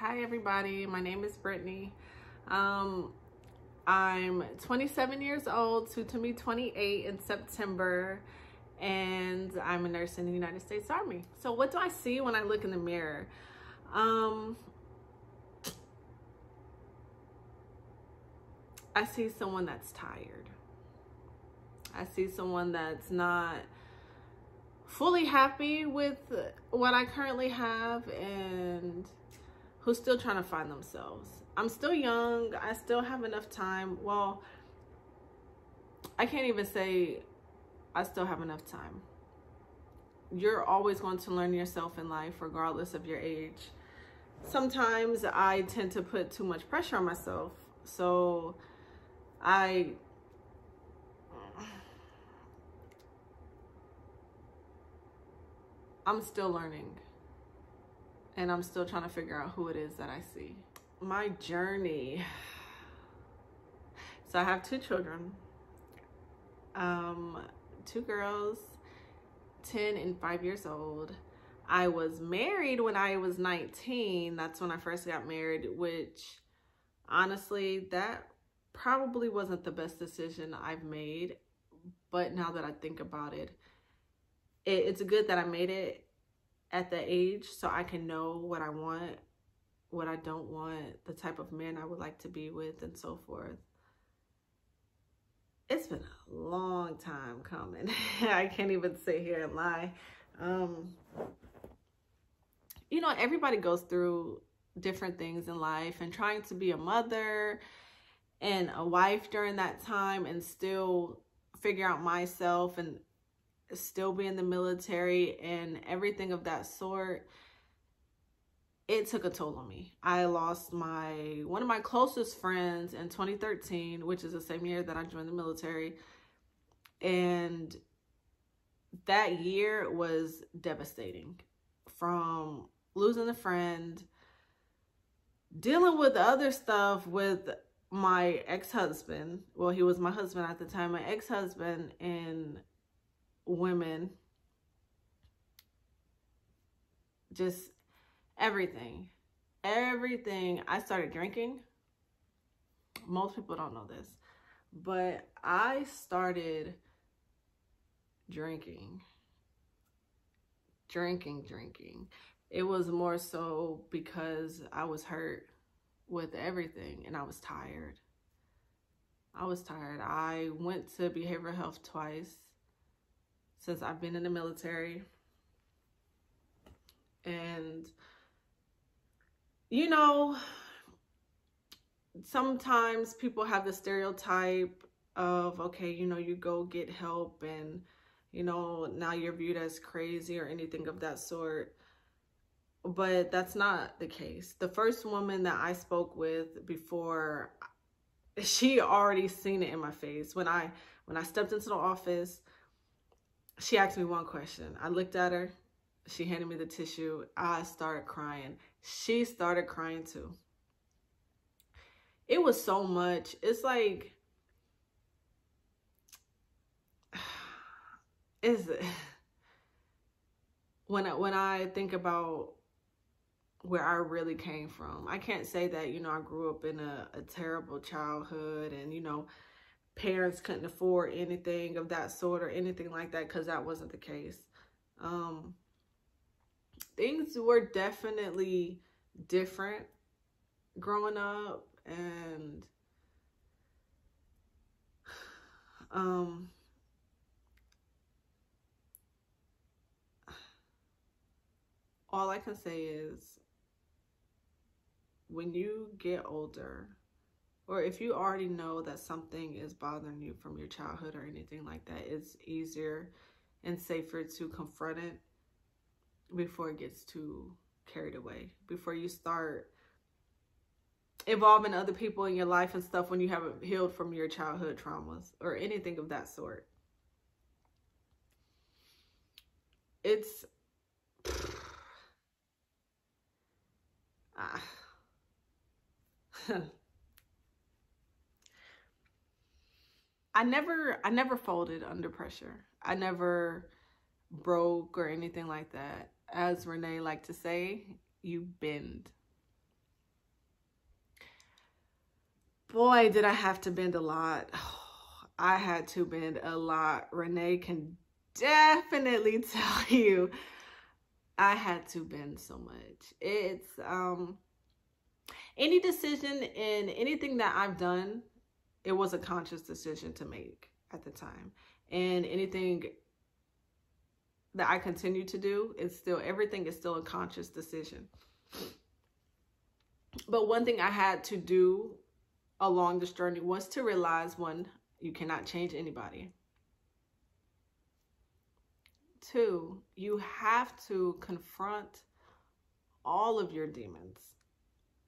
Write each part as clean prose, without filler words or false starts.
Hi everybody, my name is Brittany. I'm 27 years old, soon to be 28 in September, and I'm a nurse in the United States Army. So what do I see when I look in the mirror? I see someone that's tired. I see someone that's not fully happy with what I currently have and who's still trying to find themselves. I'm still young. I still have enough time. Well, I can't even say I still have enough time. You're always going to learn yourself in life regardless of your age. Sometimes I tend to put too much pressure on myself. So I'm still learning and I'm still trying to figure out who it is that I see. My journey. So I have two children, two girls, 10 and 5 years old. I was married when I was 19. That's when I first got married, which honestly, that probably wasn't the best decision I've made. But now that I think about it, it's good that I made it at that age so I can know what I want, what I don't want, the type of man I would like to be with, and so forth. It's been a long time coming. I can't even sit here and lie. You know, everybody goes through different things in life, and trying to be a mother and a wife during that time and still figure out myself and still be in the military and everything of that sort, it took a toll on me. I lost one of my closest friends in 2013, which is the same year that I joined the military. And that year was devastating, from losing a friend, dealing with other stuff with my ex-husband. Well, he was my husband at the time, my ex-husband, and women, just everything. I started drinking. Most people don't know this, but I started drinking. It was more so because I was hurt with everything and I was tired. I went to behavioral health twice since I've been in the military. And, you know, sometimes people have the stereotype of, okay, you know, you go get help and, you know, now you're viewed as crazy or anything of that sort. But that's not the case. The first woman that I spoke with before, she already seen it in my face. When I stepped into the office, she asked me one question. I looked at her. She handed me the tissue. I started crying. She started crying too. It was so much. It's like, when I think about where I really came from, I can't say that, you know, I grew up in a terrible childhood and, you know, parents couldn't afford anything of that sort or anything like that, because that wasn't the case. Things were definitely different growing up, and all I can say is, when you get older, or if you already know that something is bothering you from your childhood or anything like that, it's easier and safer to confront it before it gets too carried away, before you start involving other people in your life and stuff when you haven't healed from your childhood traumas or anything of that sort. It's... I never folded under pressure. I never broke or anything like that. As Renee liked to say, you bend. boy, did I have to bend a lot. Oh, I had to bend a lot. Renee can definitely tell you I had to bend so much. It's any decision and anything that I've done, it was a conscious decision to make at the time. And anything that I continue to do, it's still, everything is still a conscious decision. But one thing I had to do along this journey was to realize, one, you cannot change anybody. Two, you have to confront all of your demons,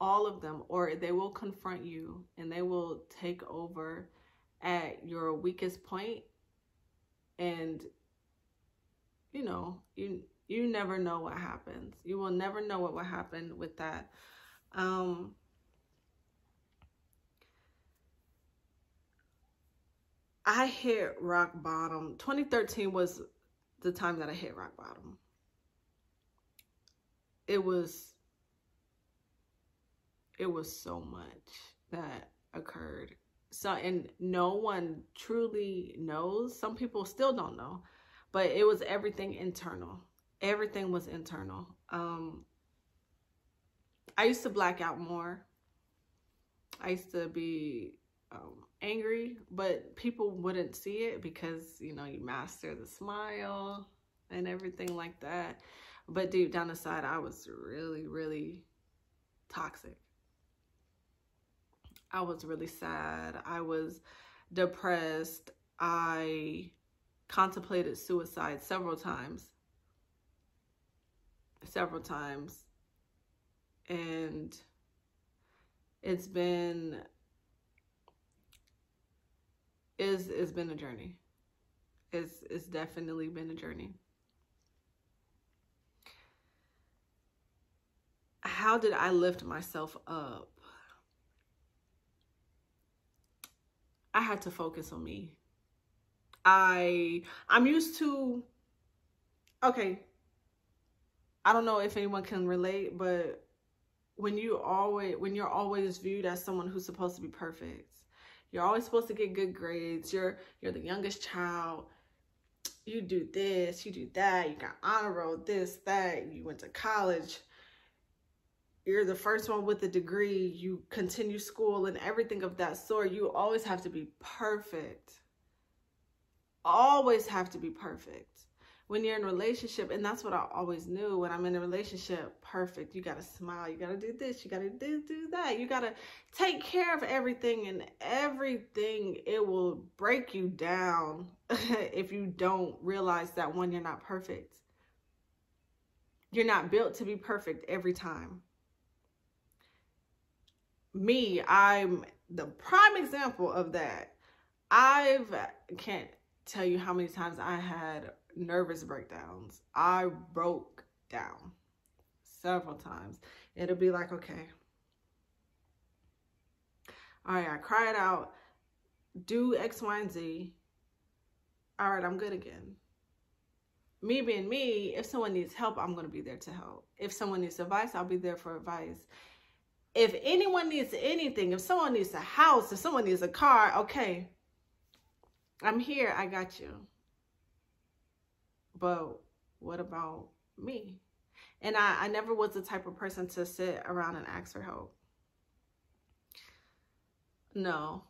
all of them, or they will confront you and they will take over at your weakest point. And, you know, you never know what happens. You will never know what will happen with that. I hit rock bottom. 2013 was the time that I hit rock bottom. It was so much that occurred. So, and no one truly knows. Some people still don't know, but it was everything internal. Everything was internal. I used to black out more. I used to be angry, but people wouldn't see it because, you know, you master the smile and everything like that. But deep down inside, I was really, really toxic. I was really sad. I was depressed. I contemplated suicide several times. Several times. And it's been a journey. It's definitely been a journey. How did I lift myself up? I had to focus on me. I'm used to, okay, I don't know if anyone can relate, but when you're always viewed as someone who's supposed to be perfect, you're always supposed to get good grades, you're the youngest child, you do this, you do that, you got honor roll, this, that, you went to college, you're the first one with a degree, you continue school and everything of that sort. You always have to be perfect. Always have to be perfect. When you're in a relationship, and that's what I always knew, when I'm in a relationship, perfect. You got to smile. You got to do this. You got to do that. You got to take care of everything and everything. It will break you down if you don't realize that, one, you're not perfect. You're not built to be perfect every time. Me, I'm the prime example of that. I can't tell you how many times I had nervous breakdowns. I broke down several times. It'll be like, okay, all right, I cried out, do X, Y, and Z. All right, I'm good again. Me being me, if someone needs help, I'm going to be there to help. If someone needs advice, I'll be there for advice. If anyone needs anything, if someone needs a house, if someone needs a car, okay, I'm here, I got you. But what about me? And I never was the type of person to sit around and ask for help. No.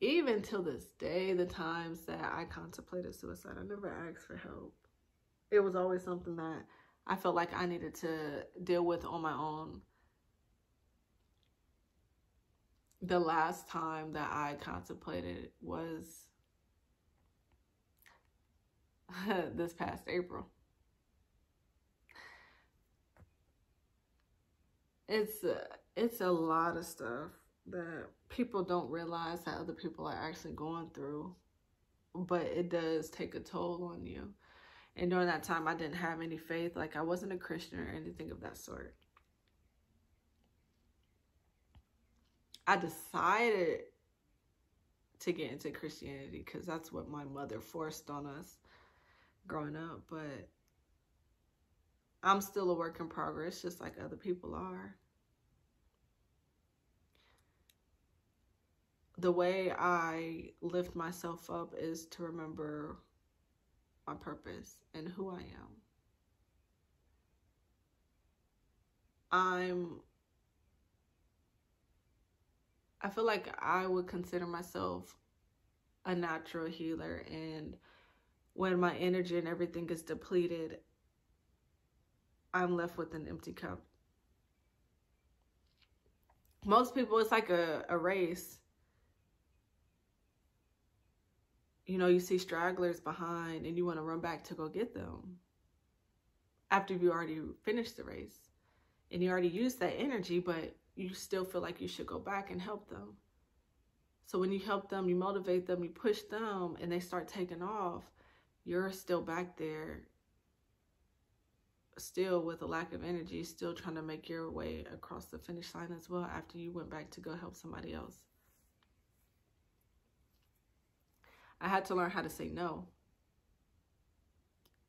Even till this day, the times that I contemplated suicide, I never asked for help. It was always something that I felt like I needed to deal with on my own. The last time that I contemplated was this past April. It's a lot of stuff that people don't realize that other people are actually going through, but it does take a toll on you. And during that time, I didn't have any faith. Like, I wasn't a Christian or anything of that sort. I decided to get into Christianity because that's what my mother forced on us growing up. But I'm still a work in progress, just like other people are. The way I lift myself up is to remember my purpose and who I am. I feel like I would consider myself a natural healer, and when my energy and everything is depleted, I'm left with an empty cup. Most people, it's like a race. You know, you see stragglers behind and you want to run back to go get them after you already finished the race and you already used that energy, but you still feel like you should go back and help them. So when you help them, you motivate them, you push them, and they start taking off, you're still back there, still with a lack of energy, still trying to make your way across the finish line as well after you went back to go help somebody else. I had to learn how to say no.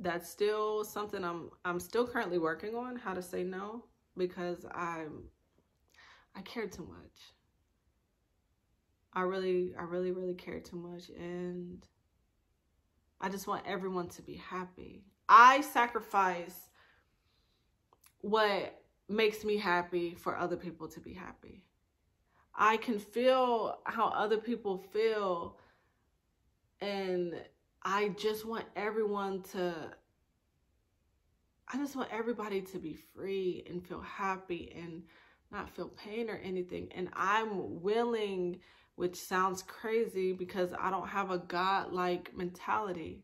That's still something I'm still currently working on, how to say no, because I care too much. I really care too much, and I just want everyone to be happy. I sacrifice what makes me happy for other people to be happy. I can feel how other people feel, and I just want everybody to be free and feel happy and not feel pain or anything. And I'm willing, which sounds crazy because I don't have a God-like mentality,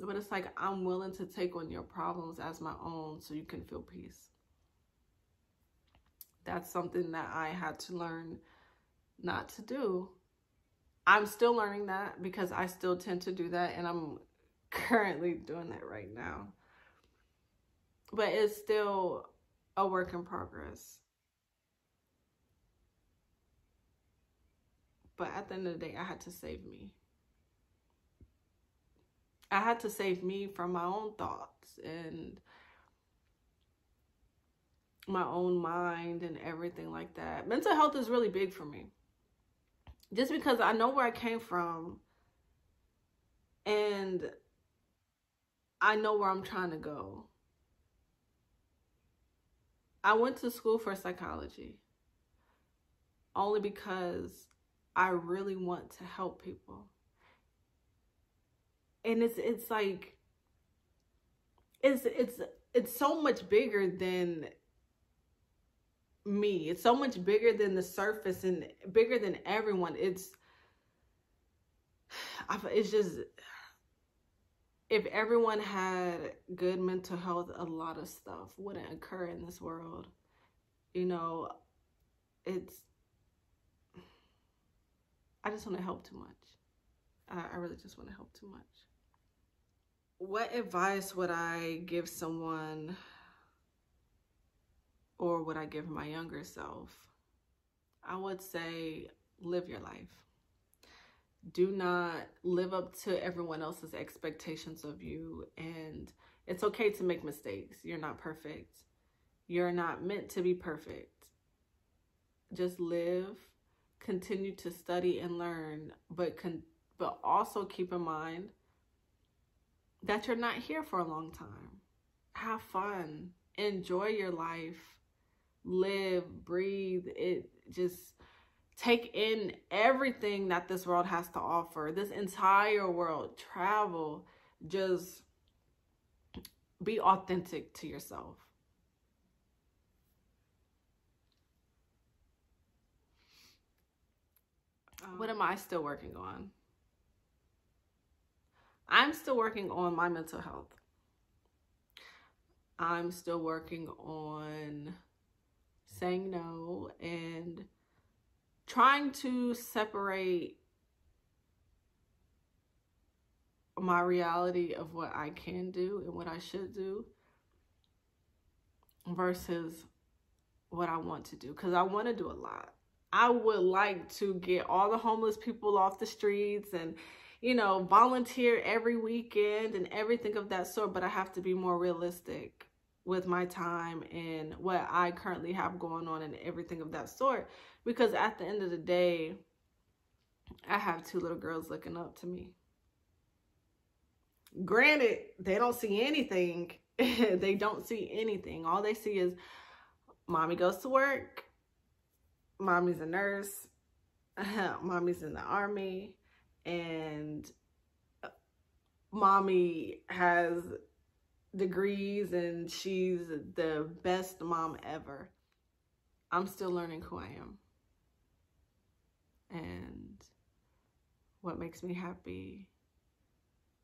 but it's like, I'm willing to take on your problems as my own so you can feel peace. That's something that I had to learn not to do. I'm still learning that because I still tend to do that, and I'm currently doing that right now. But it's still a work in progress. But at the end of the day, I had to save me. I had to save me from my own thoughts and my own mind and everything like that. Mental health is really big for me, just because I know where I came from and I know where I'm trying to go. I went to school for psychology only because I really want to help people. And it's like, it's so much bigger than me. It's so much bigger than the surface and bigger than everyone. It's just, if everyone had good mental health, a lot of stuff wouldn't occur in this world. You know, I just want to help too much. I really just want to help too much. What advice would I give someone, or would I give my younger self? I would say, live your life. Do not live up to everyone else's expectations of you. And it's okay to make mistakes. You're not perfect. You're not meant to be perfect. Just live, continue to study and learn, but also keep in mind that you're not here for a long time. Have fun, enjoy your life, live, breathe. It just, take in everything that this world has to offer, this entire world. Travel, just be authentic to yourself. What am I still working on? I'm still working on my mental health. I'm still working on saying no and trying to separate my reality of what I can do and what I should do versus what I want to do, because I want to do a lot. I would like to get all the homeless people off the streets and, you know, volunteer every weekend and everything of that sort, but I have to be more realistic with my time and what I currently have going on and everything of that sort, because at the end of the day, I have two little girls looking up to me. Granted, they don't see anything. They don't see anything. All they see is mommy goes to work, mommy's a nurse, mommy's in the army, and mommy has degrees and she's the best mom ever. I'm still learning who I am and what makes me happy,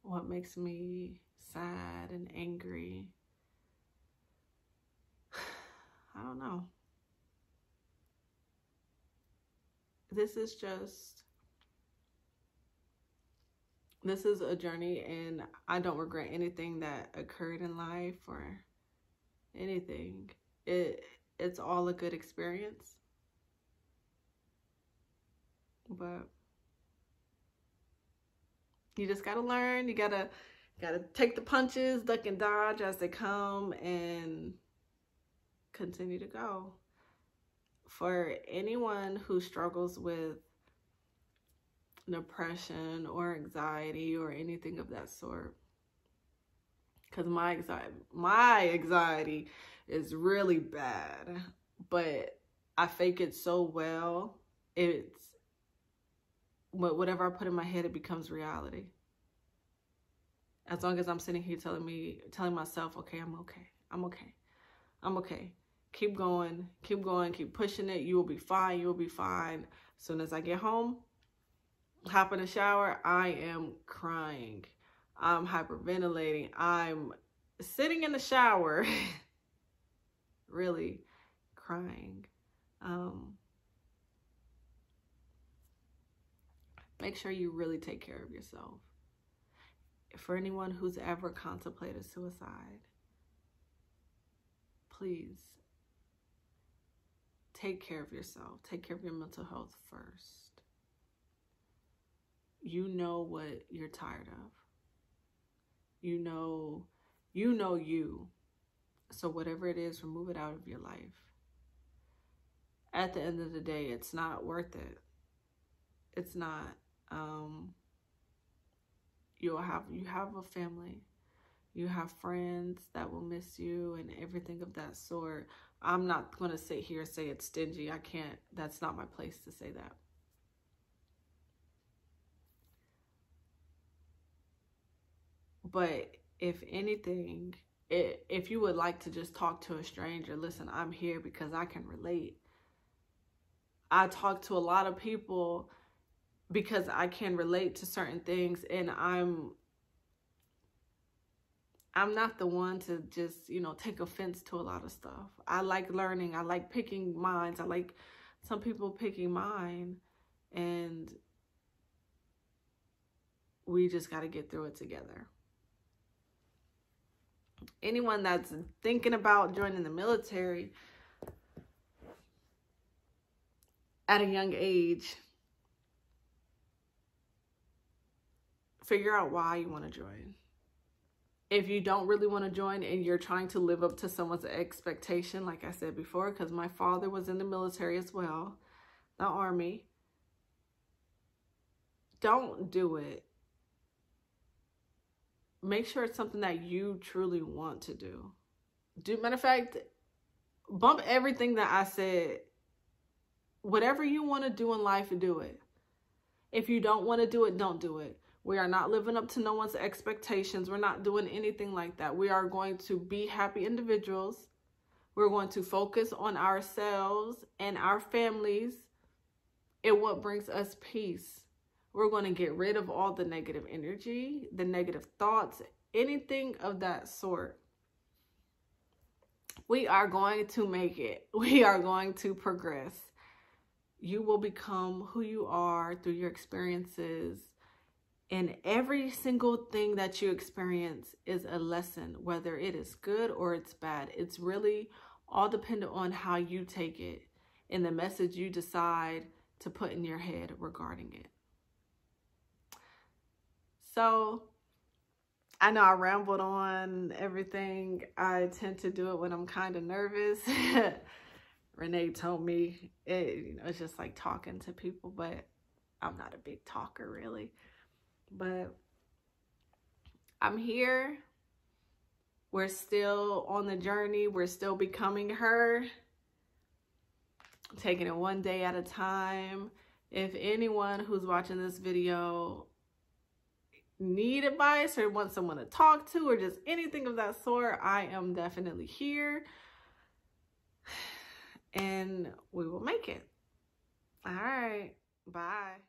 what makes me sad and angry. I don't know. This is a journey, and I don't regret anything that occurred in life or anything. It's all a good experience. But you just gotta learn. You gotta take the punches, duck and dodge as they come, and continue to go. For anyone who struggles with depression or anxiety or anything of that sort, because my anxiety is really bad, but I fake it so well. It's whatever I put in my head, it becomes reality. As long as I'm sitting here telling myself, okay, I'm okay, keep going, keep pushing it, you will be fine. As soon as I get home, hop in the shower, I am crying, I'm hyperventilating, I'm sitting in the shower really crying. Make sure you really take care of yourself. For anyone who's ever contemplated suicide, please take care of yourself. Take care of your mental health first. You know what you're tired of. You know. So whatever it is, remove it out of your life. At the end of the day, it's not worth it. It's not. You have a family. You have friends that will miss you and everything of that sort. I'm not going to sit here and say it's stingy. I can't. That's not my place to say that. But if anything, if you would like to just talk to a stranger, listen, I'm here because I can relate. I talk to a lot of people because I can relate to certain things, and I'm not the one to just, you know, take offense to a lot of stuff. I like learning. I like picking minds. I like some people picking mine, and we just got to get through it together. Anyone that's thinking about joining the military at a young age, figure out why you want to join. If you don't really want to join and you're trying to live up to someone's expectation, like I said before, because my father was in the military as well, the Army, don't do it. Make sure it's something that you truly want to do. Matter of fact, bump everything that I said. Whatever you want to do in life, do it. If you don't want to do it, don't do it. We are not living up to no one's expectations. We're not doing anything like that. We are going to be happy individuals. We're going to focus on ourselves and our families and what brings us peace. We're going to get rid of all the negative energy, the negative thoughts, anything of that sort. We are going to make it. We are going to progress. You will become who you are through your experiences. And every single thing that you experience is a lesson, whether it is good or it's bad. It's really all dependent on how you take it and the message you decide to put in your head regarding it. So I know I rambled on everything. I tend to do it when I'm kind of nervous. Renee told me it, you know, it's just like talking to people, but I'm not a big talker really. But I'm here. We're still on the journey. We're still becoming her. Taking it one day at a time. If anyone who's watching this video need advice or wants someone to talk to or just anything of that sort, I am definitely here. And we will make it. All right. Bye.